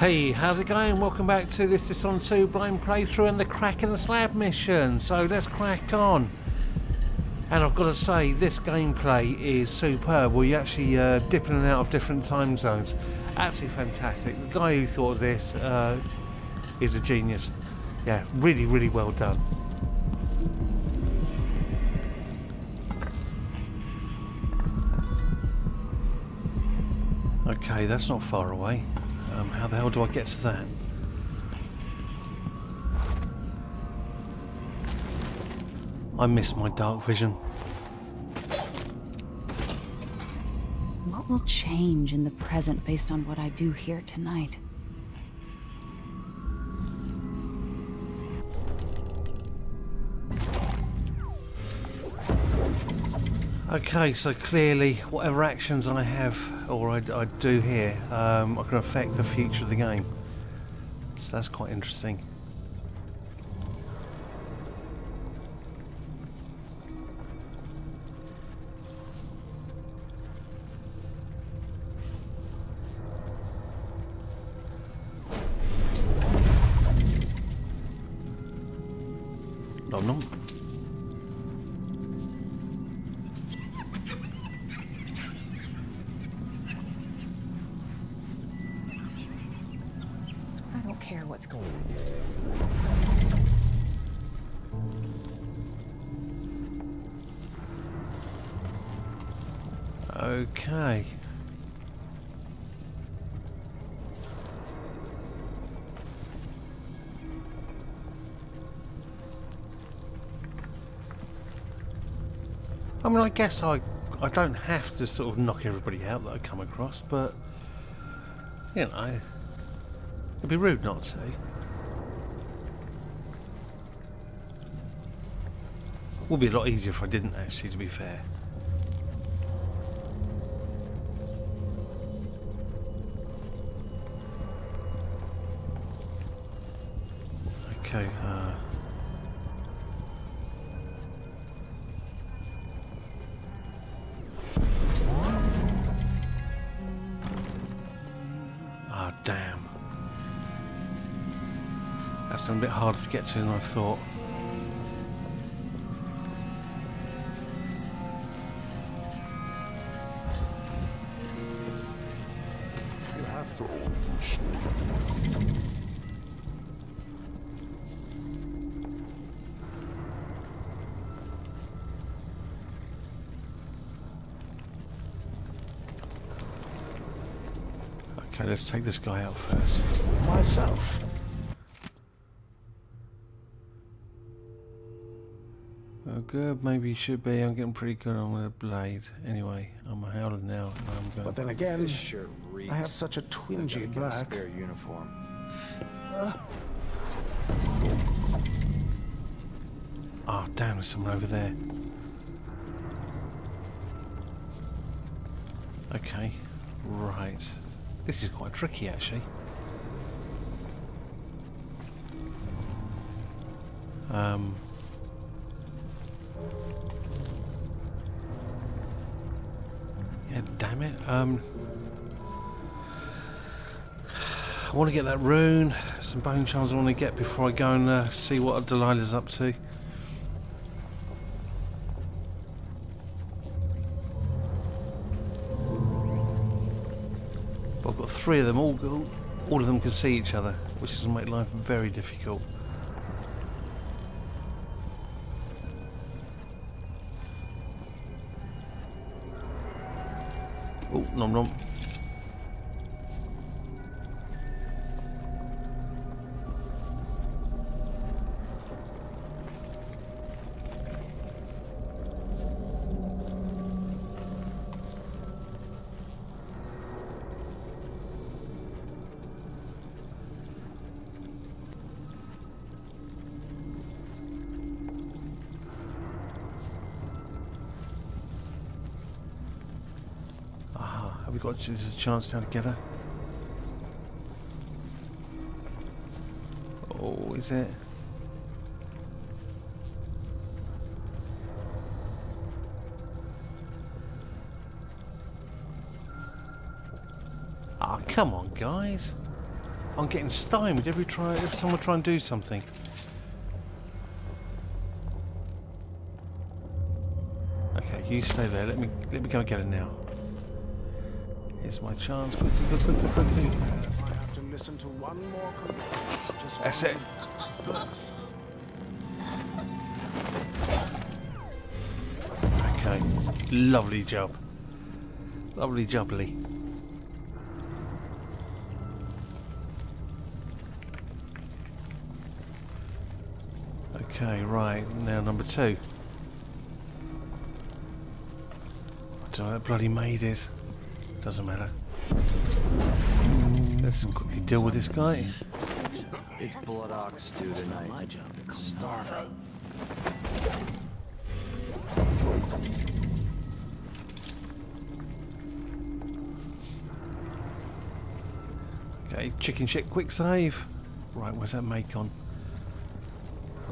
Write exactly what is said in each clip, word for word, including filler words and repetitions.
Hey, how's it going? Welcome back to this Dishonored two blind playthrough and the Crack in the Slab mission. So let's crack on. And I've got to say, this gameplay is superb. We're actually uh, dipping in and out of different time zones. Absolutely fantastic. The guy who thought of this uh, is a genius. Yeah, really, really well done. Okay, that's not far away. Um, how the hell do I get to that? I miss my dark vision. What will change in the present based on what I do here tonight? Okay, so clearly whatever actions I have or I, I do here um, are going to affect the future of the game. So that's quite interesting. Nom nom. Okay. I mean, I guess I I don't have to sort of knock everybody out that I come across, but you know, it'd be rude not to. Would be a lot easier if I didn't, actually, to be fair. Okay, uh... ah, damn. That's a bit harder to get to than I thought. You have to... Okay, let's take this guy out first. Myself. Oh, good. Maybe you should be. I'm getting pretty good on the blade. Anyway, I'm a howler now. I'm going but then again, I have such a twingy black a uniform. Ah, oh, damn! There's someone over there. Okay. Right. This is quite tricky, actually. Um. Yeah, damn it. Um. I want to get that rune. Some bone shards I want to get before I go and uh, see what Delilah's up to. Three of them, all, all of them can see each other, which is going to make life very difficult. Oh, nom nom. Got this is a chance now to get her. Oh, is it? Ah, oh, come on, guys! I'm getting stymied every try every time I try and do something. Okay, you stay there. Let me let me go and get it now. Here's my chance. Quickly, quickly, quickly. I have to listen to one more complaint. Just that's it. Burst. Okay, lovely job. Lovely jubbly. Okay, right, now number two. I don't know where that bloody maid is. Doesn't matter. Let's quickly deal with this guy. It's blood ox due tonight. My job to starve him. Okay, chicken shit, quick save. Right, where's that maid gone?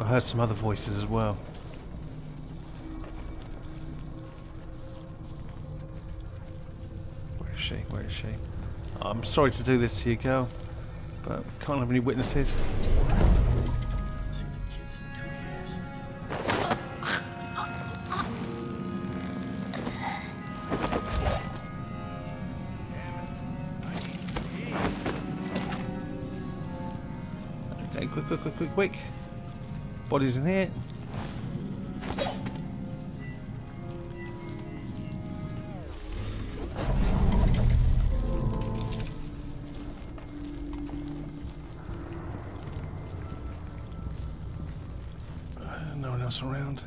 I heard some other voices as well. Where is she? Where is she? I'm sorry to do this to you, girl, but can't have any witnesses. Okay, quick, quick, quick, quick, quick. Bodies in here. Uh, no one else around.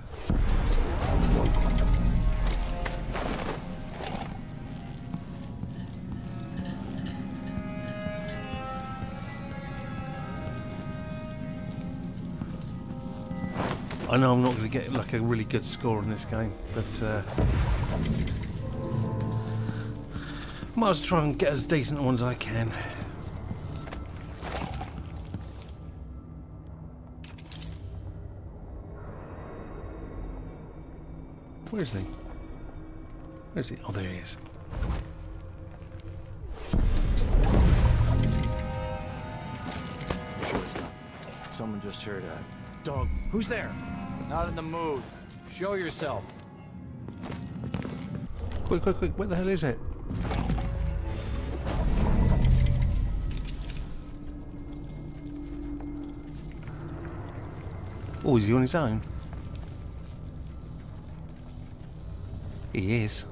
I know I'm not going to get like a really good score in this game, but uh, might as well try and get as decent ones as I can. Where is he? Where is he? Oh, there he is. Sure, someone just heard a dog. Who's there? Not in the mood. Show yourself. Quick, quick, quick. Where the hell is it? Oh, is he on his own? He is.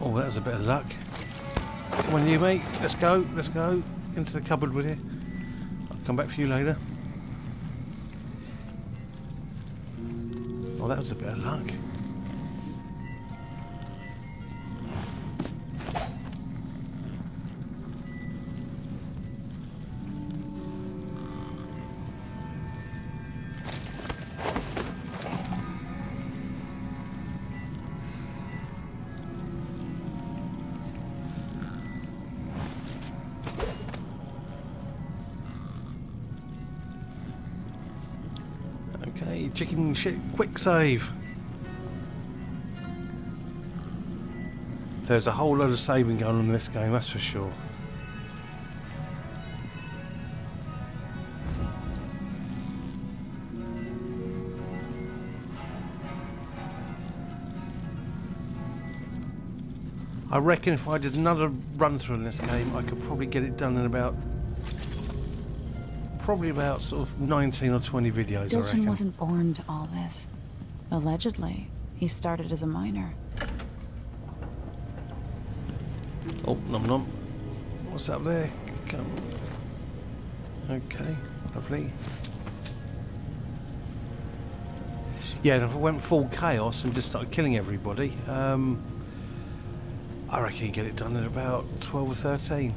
Oh, that was a bit of luck. Come on, you mate. Let's go. Let's go into the cupboard with you. I'll come back for you later. Oh, that was a bit of luck. Chicken shit, quick save. There's a whole lot of saving going on in this game, that's for sure. I reckon if I did another run through in this game, I could probably get it done in about Probably about sort of nineteen or twenty videos. Stilton I reckon. wasn't born to all this. Allegedly, he started as a minor. Oh, nom nom. What's up there? Come. Okay, lovely. Yeah, and if I went full chaos and just started killing everybody, um, I reckon you get it done at about twelve or thirteen.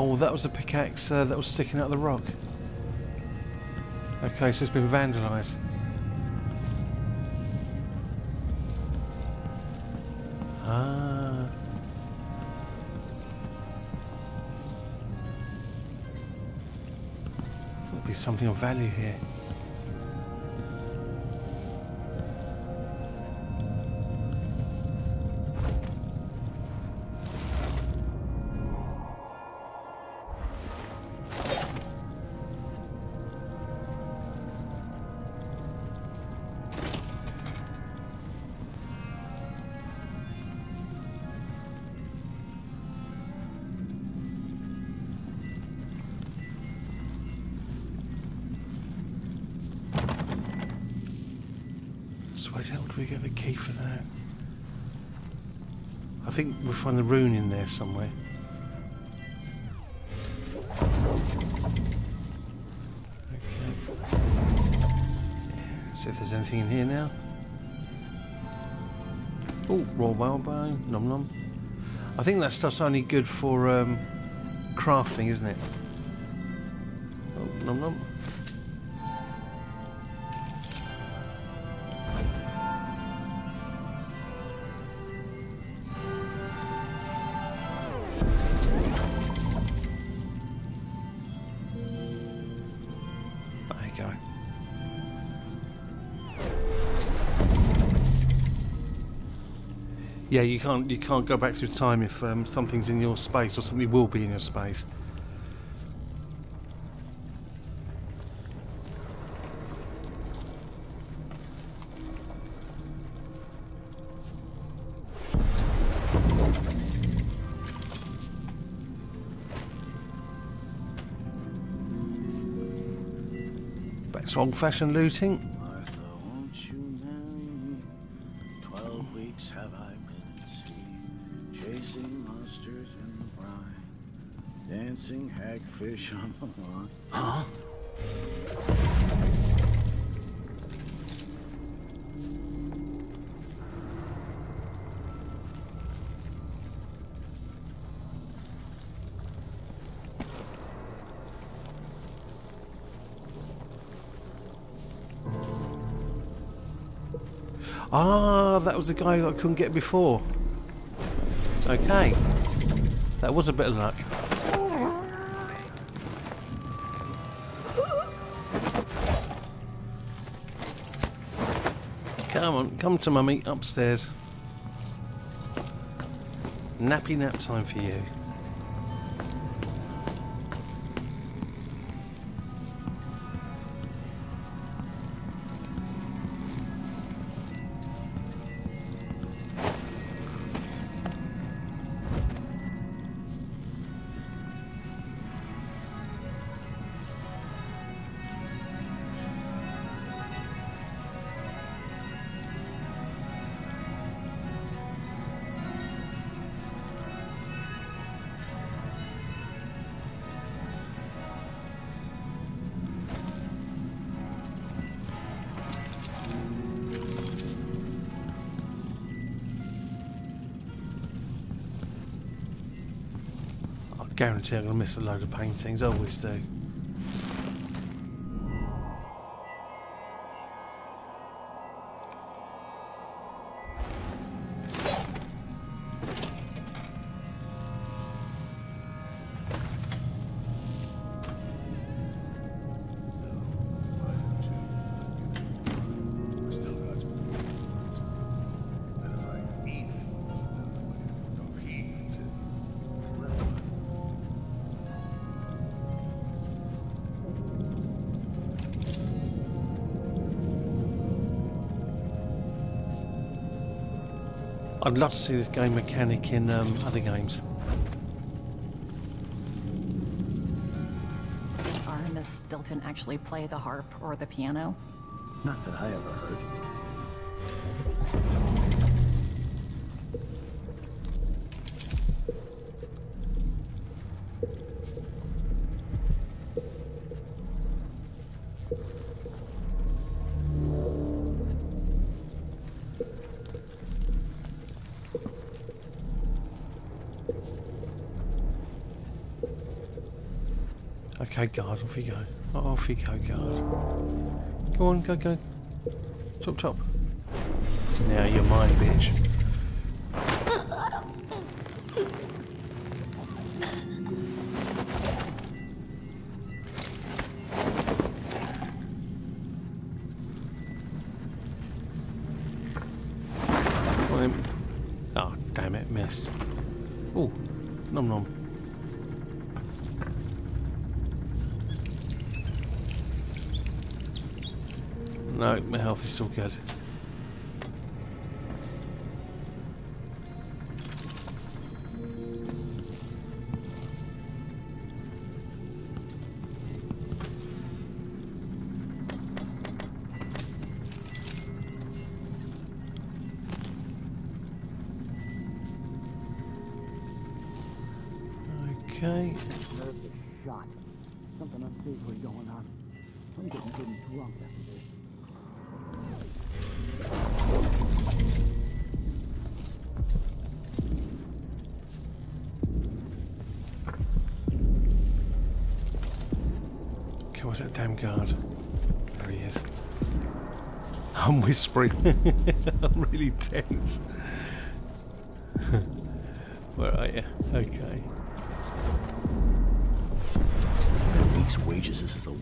Oh, that was a pickaxe uh, that was sticking out of the rock. Okay, so it's been vandalised. Ah. There'll be something of value here. I think we'll find the rune in there somewhere. Okay. See if there's anything in here now. Oh, raw whalebone, nom nom. I think that stuff's only good for um, crafting, isn't it? Oh, nom nom. Yeah, you can't you can't go back through time if um, something's in your space, or something will be in your space. Back to old-fashioned looting. Fish on the lawn. Huh? Ah, that was the guy that I couldn't get before. Okay. That was a bit of luck. Come on, come to mummy, upstairs. Nappy nap time for you. Guarantee I'm going to miss a load of paintings, I always do. I'd love to see this game mechanic in um, other games. Did Aramis Stilton actually play the harp or the piano? Not that I ever heard. Okay, guard, off we go. Oh, off we go, guard. Go on, go, go. Top, top. Now you're mine, bitch. No, my health is still good. Okay. There's a shot. Something unsavory going on. I'm getting getting drunk after this. Where's that damn guard? There he is. I'm whispering. I'm really tense. Where are you? Okay. These wages, this is the.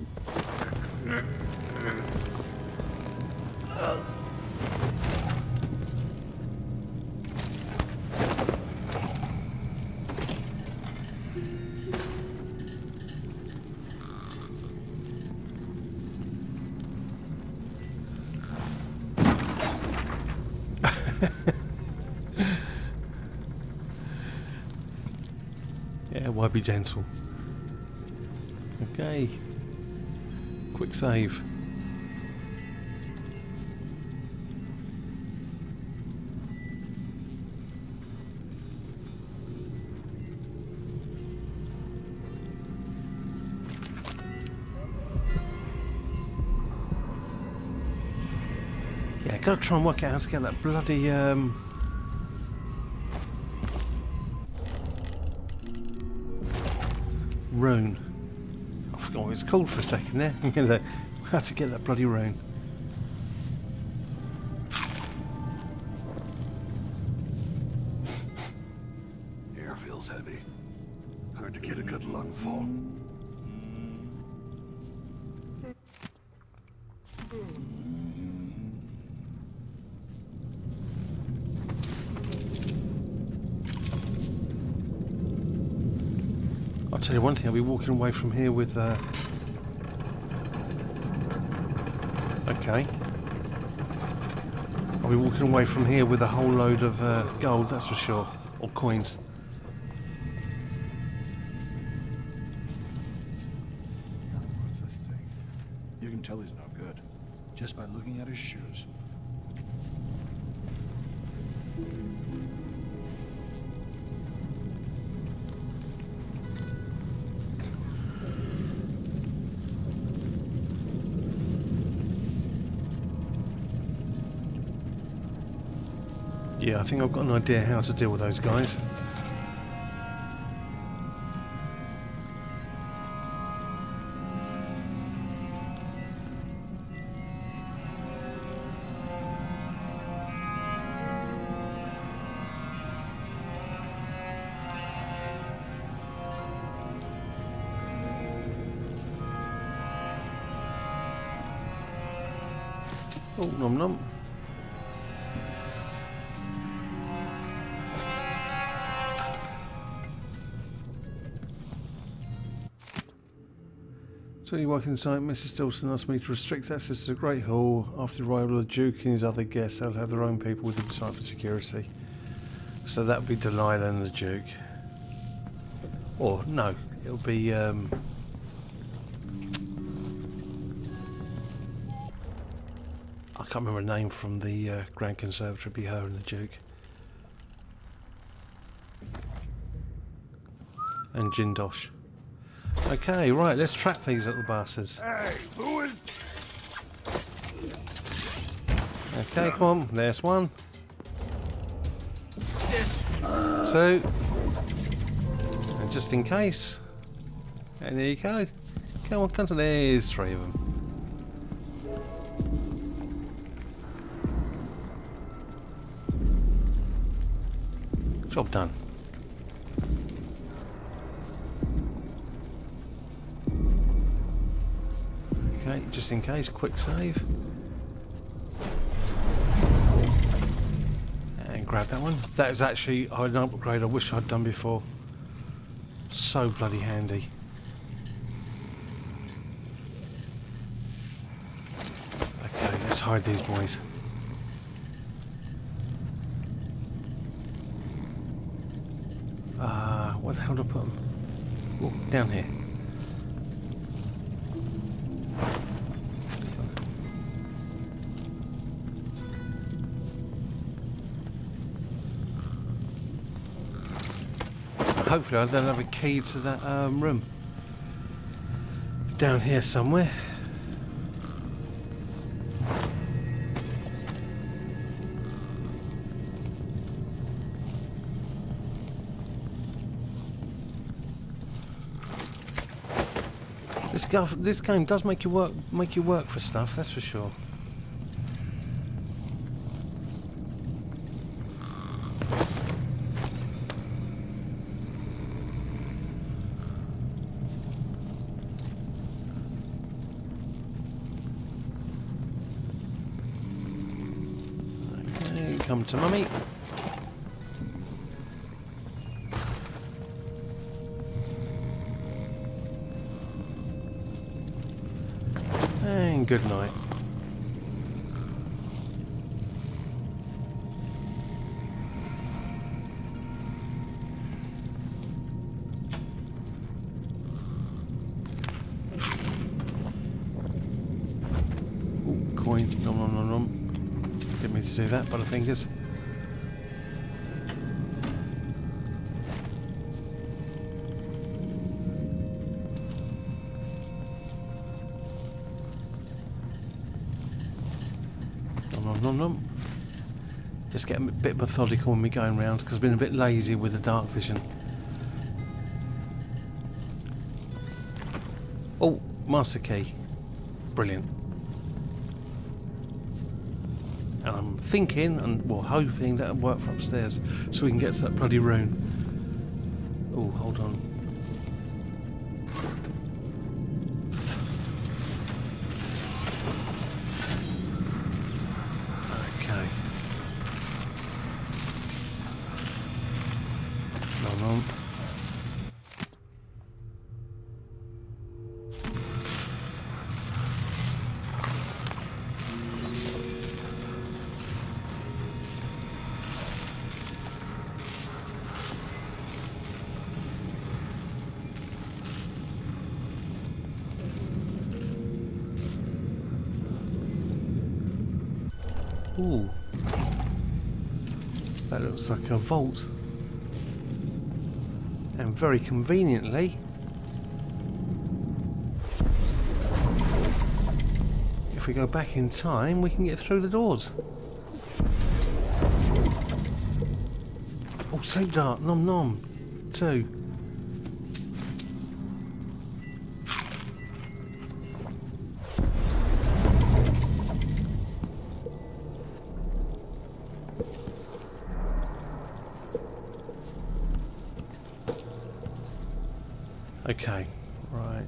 Yeah, why be gentle? Okay. Quick save. Yeah, gotta try and work out how to get that bloody um rune. I forgot what it's called for a second there. Yeah? How to get that bloody rune. Air feels heavy. Hard to get a good lung full. I'll tell you one thing, I'll be walking away from here with uh okay. I'll be walking away from here with a whole load of uh, gold, that's for sure. Or coins. What's this thing? You can tell he's no good. Just by looking at his shoes. Yeah, I think I've got an idea how to deal with those guys. Oh, nom nom. So you working tonight, Missus Stilton asked me to restrict access to the Great Hall after the arrival of the Duke and his other guests. They'll have their own people with them tonight for security. So that would be Delilah and the Duke. Or no, it'll be um I can't remember a name from the uh, Grand Conservatory, it'll be her and the Duke. And Jindosh. Okay, right, let's trap these little bastards. Hey, who is... Okay, come on, there's one. Yes. Two. And just in case. And there you go. Come on, come to there's three of them. Job done. Okay, just in case, quick save. And grab that one. That is actually an upgrade I wish I'd done before. So bloody handy. Okay, let's hide these boys. Uh, where the hell do I put them? Oh, down here. Hopefully I don't have a key to that um, room. Down here somewhere. This, go this game does make you work, make you work for stuff, that's for sure. Okay, come to mummy. Good night. Ooh, coin. Nom nom nom nom. Didn't mean to do that by the fingers. Just get a bit methodical when we're going round because I've been a bit lazy with the dark vision. Oh, master key. Brilliant. And I'm thinking and well hoping that'll work for upstairs so we can get to that bloody room. Oh, hold on. Ooh, that looks like a vault, and very conveniently, if we go back in time, we can get through the doors. Oh, sleep dart, nom nom, two. Okay, right.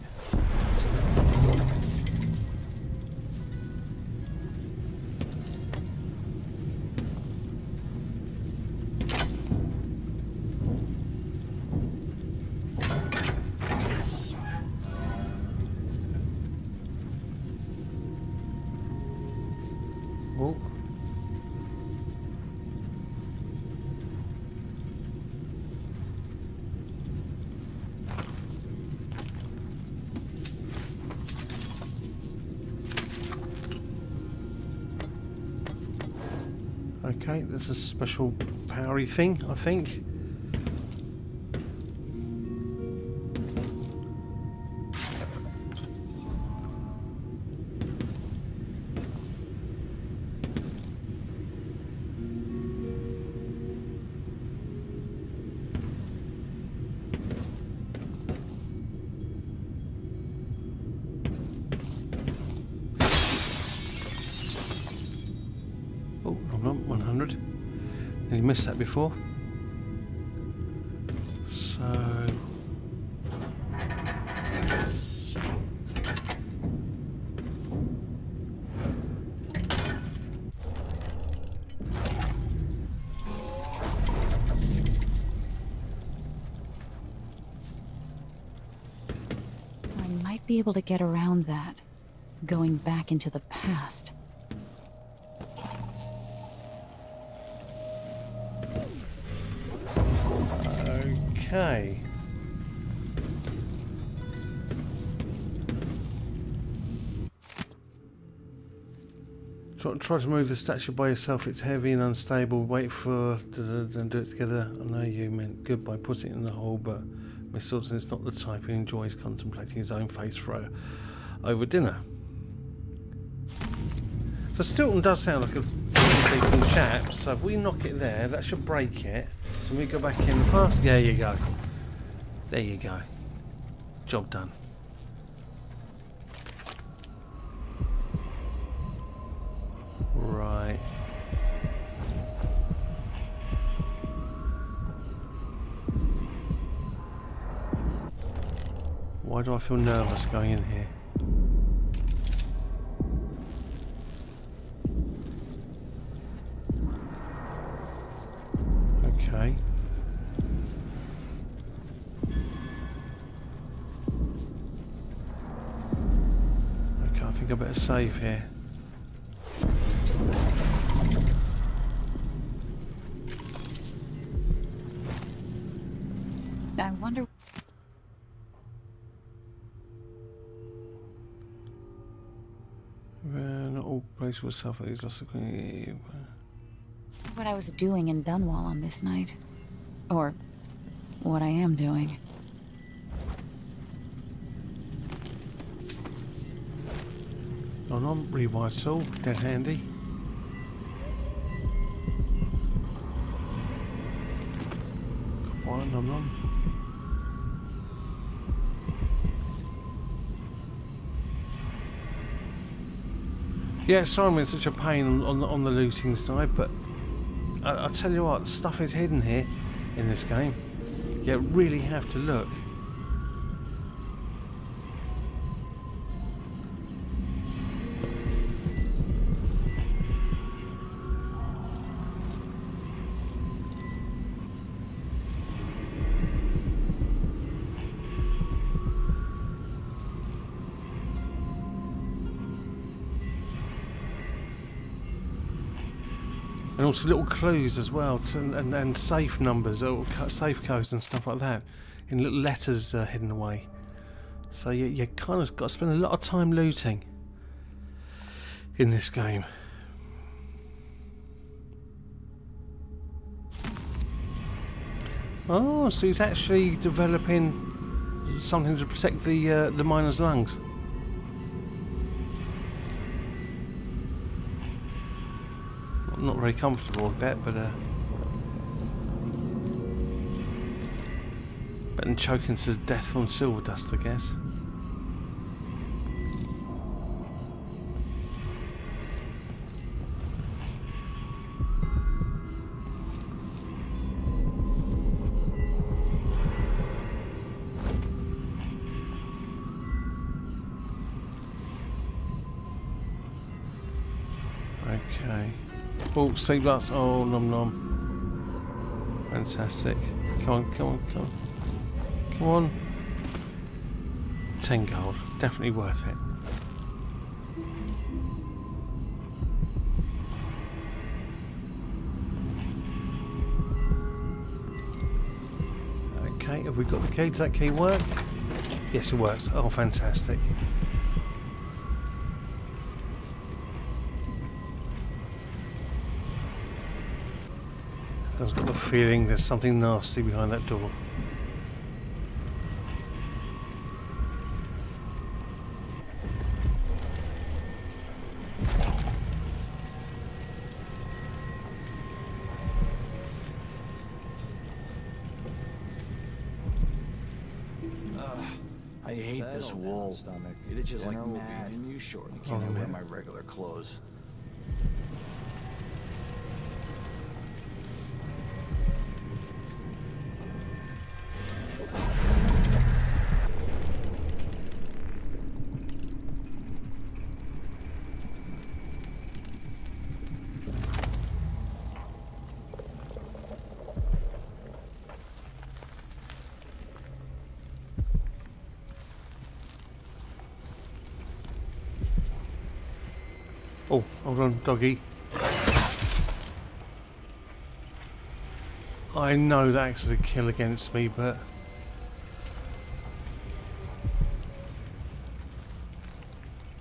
Oh. Okay, there's a special powery thing, I think. five hundred. Nearly missed that before. So... be able to get around that, going back into the past. Okay. Try, try to move the statue by yourself. It's heavy and unstable. Wait for and do it together. I know you meant good by putting it in the hole, but Miss Stilton is not the type who enjoys contemplating his own face for over dinner. So Stilton does sound like a decent chap, so if we knock it there, that should break it. So we go back in the past. There you go. There you go. Job done. Right. Why do I feel nervous going in here? Okay. Okay, I think I better save here. I wonder... will suffer these losses. What I was doing in Dunwall on this night, or what I am doing. On on rewire soul, dead handy. Come on, nom nom. Yeah, sorry I'm in such a pain on, on, on the looting side, but I, I tell you what, stuff is hidden here in this game. You really have to look. And also little clues as well, to, and, and safe numbers, or safe codes and stuff like that, in little letters uh, hidden away. So you, you kind of got to spend a lot of time looting in this game. Oh, so he's actually developing something to protect the uh, the miner's lungs. Not very comfortable, I bet, but uh, better than choking to death on silver dust, I guess. Okay. Oh, sleep blast. Oh, nom nom. Fantastic. Come on, come on, come on. Come on. Ten gold. Definitely worth it. Okay, have we got the key? Does that key work? Yes, it works. Oh, fantastic. I've got the feeling there's something nasty behind that door. Ugh, I hate Settle this wall. Stomach. It itches like mad. And you shortly can't oh, wear my regular clothes. Oh, hold on, doggy. I know that acts as a kill against me, but...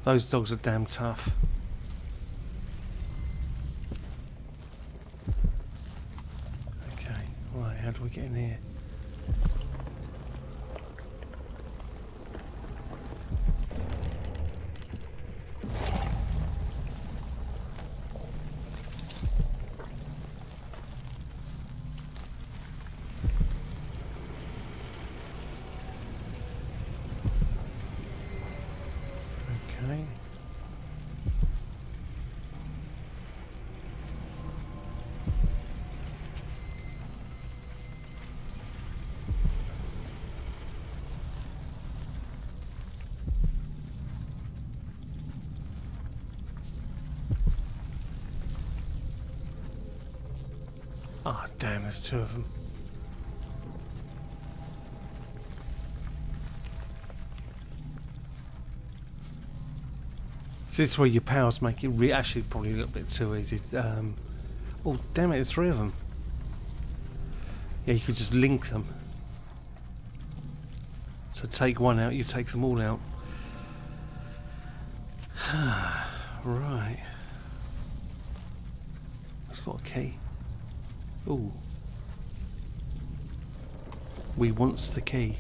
those dogs are damn tough. Okay, right, how do we get in here? Ah, oh, damn, there's two of them. So this is where your powers make it re actually probably a little bit too easy. Um, oh, damn it, there's three of them. Yeah, you could just link them. So take one out, you take them all out. Right. It's got a key. Ooh. We wants the key.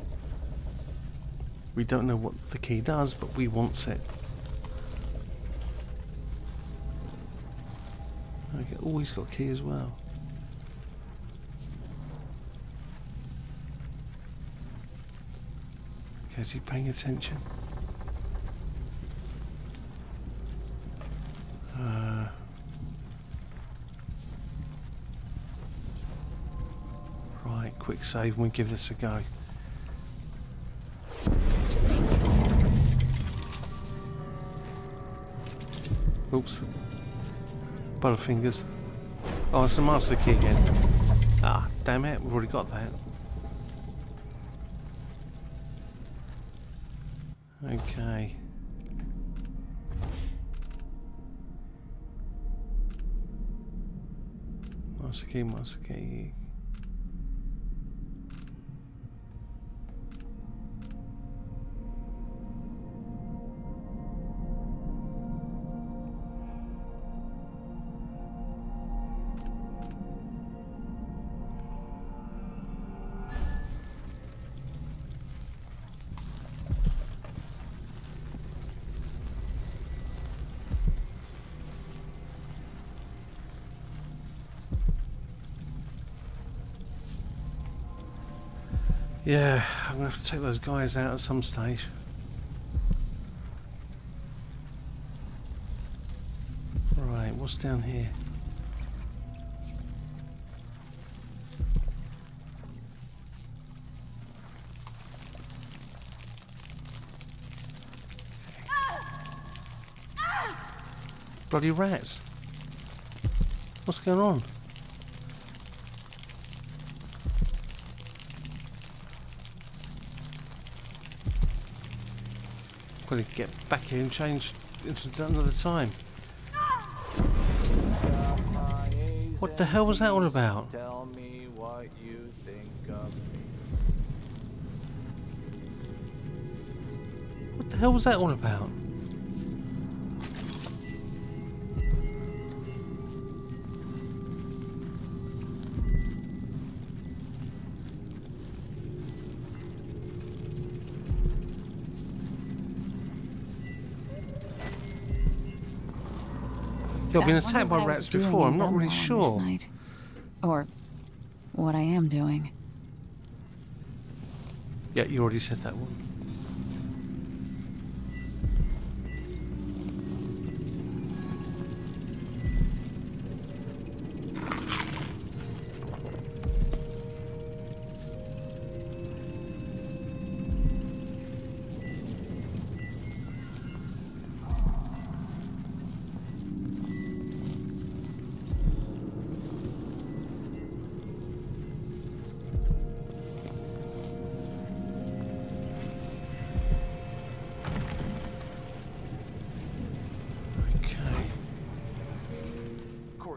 We don't know what the key does, but we wants it. Okay. Oh, he's got a key as well. Okay, is he paying attention? Uh... Quick save and we give this a go. Oops. Butterfingers. fingers. Oh, it's a master key again. Ah, damn it, we've already got that. Okay. Master key, master key. Yeah, I'm gonna have to take those guys out at some stage. Right, what's down here? Bloody rats! What's going on? Gotta get back here and change into another time. What the hell was that all about? Tell me what you think of me. What the hell was that all about? I've been attacked by rats before. I'm not really sure. Night. Or what I am doing. Yeah, you already said that one.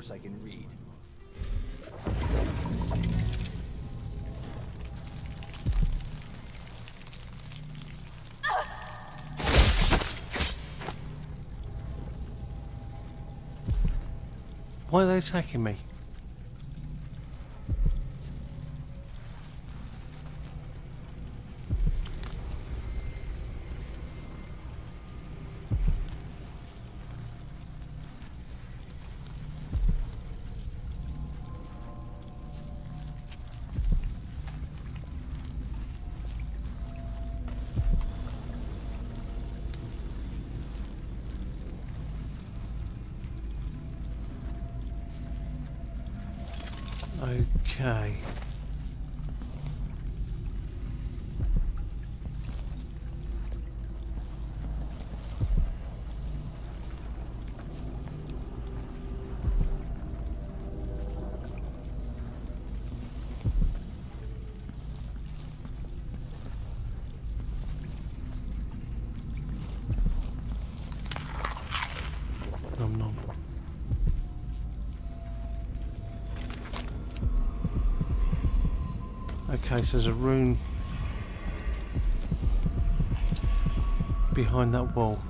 course I can read. Why are they attacking me? Okay. Okay, so there's a room behind that wall.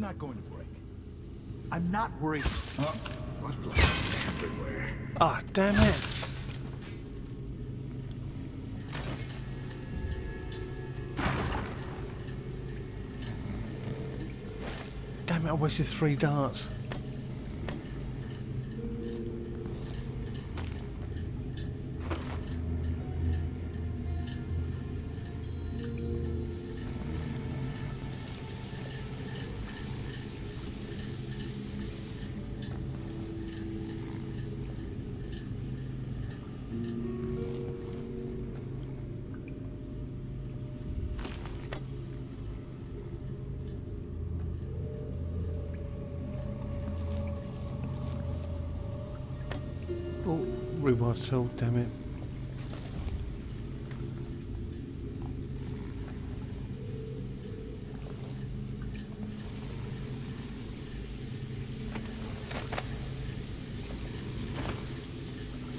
Not going to break. I'm not worried. Oh, butterflies everywhere. Ah, oh, damn it. Damn it, I wasted three darts. Reward soul, damn it.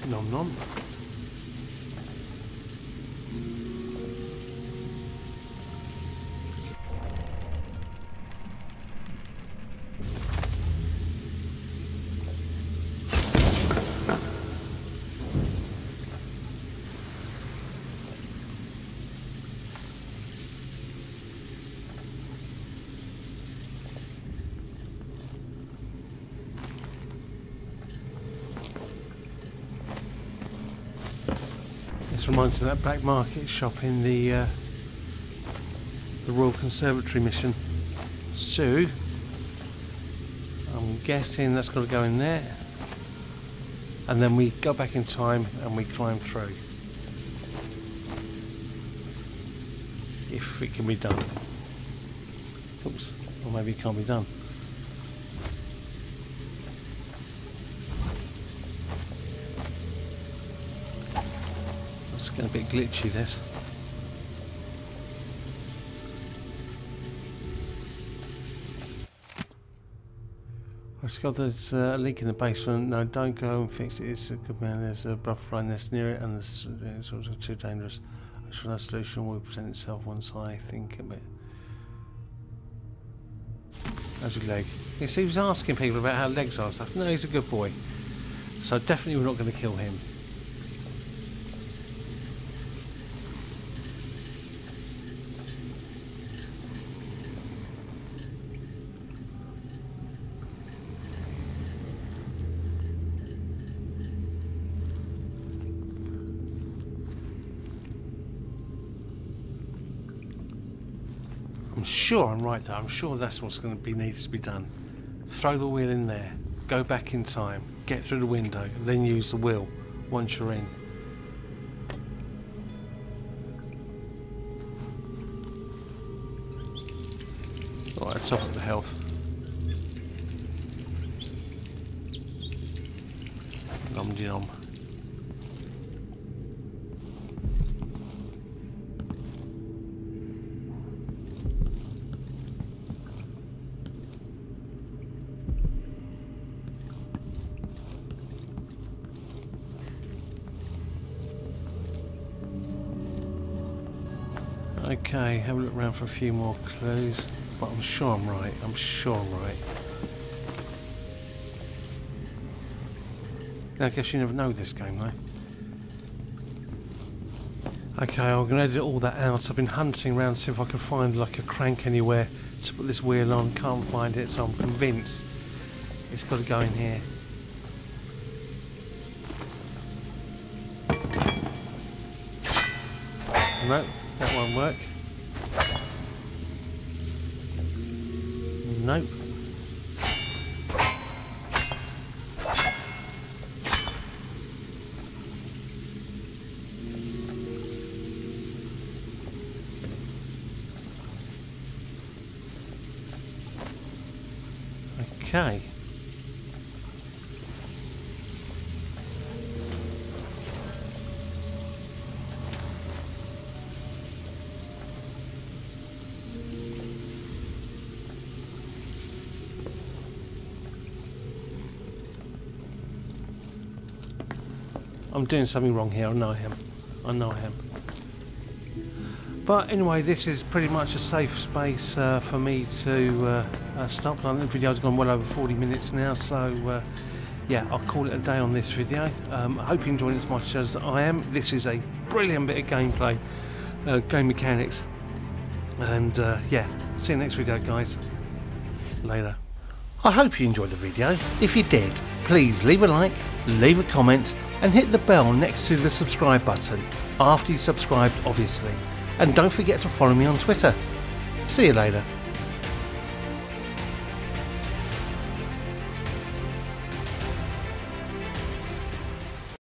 Nom nom. Reminds me of that black market shop in the uh, the Royal Conservatory mission. So I'm guessing that's got to go in there, and then we go back in time and we climb through. If it can be done. Oops, or maybe it can't be done. It's getting a bit glitchy, this. I discovered there's a leak in the basement. No, don't go and fix it. It's a good man. There's a butterfly nest near it, and it's also too dangerous. I'm sure that solution will present itself once I think of it. How's your leg? You see, he was asking people about how legs are and stuff. No, he's a good boy. So definitely we're not going to kill him. I'm sure I'm right though. I'm sure that's what's going to be needs to be done. Throw the wheel in there, go back in time, get through the window, and then use the wheel once you're in. Right, top of the health. Nom-de-nom. Okay, have a look around for a few more clues, but I'm sure I'm right, I'm sure I'm right. I guess you never know this game though. Okay, I'm going to edit all that out. I've been hunting around to see if I can find like a crank anywhere to put this wheel on, can't find it, so I'm convinced it's got to go in here. No, that won't work. Nope. Okay. I'm doing something wrong here, I know him. I know him. But anyway, this is pretty much a safe space uh, for me to uh, uh, stop. The video's gone well over forty minutes now, so uh, yeah, I'll call it a day on this video. Um, I hope you enjoyed it as much as I am. This is a brilliant bit of gameplay, uh, game mechanics, and uh, yeah, see you next video, guys. Later. I hope you enjoyed the video. If you did, please leave a like, leave a comment, and hit the bell next to the subscribe button, after you subscribed, obviously. And don't forget to follow me on Twitter. See you later.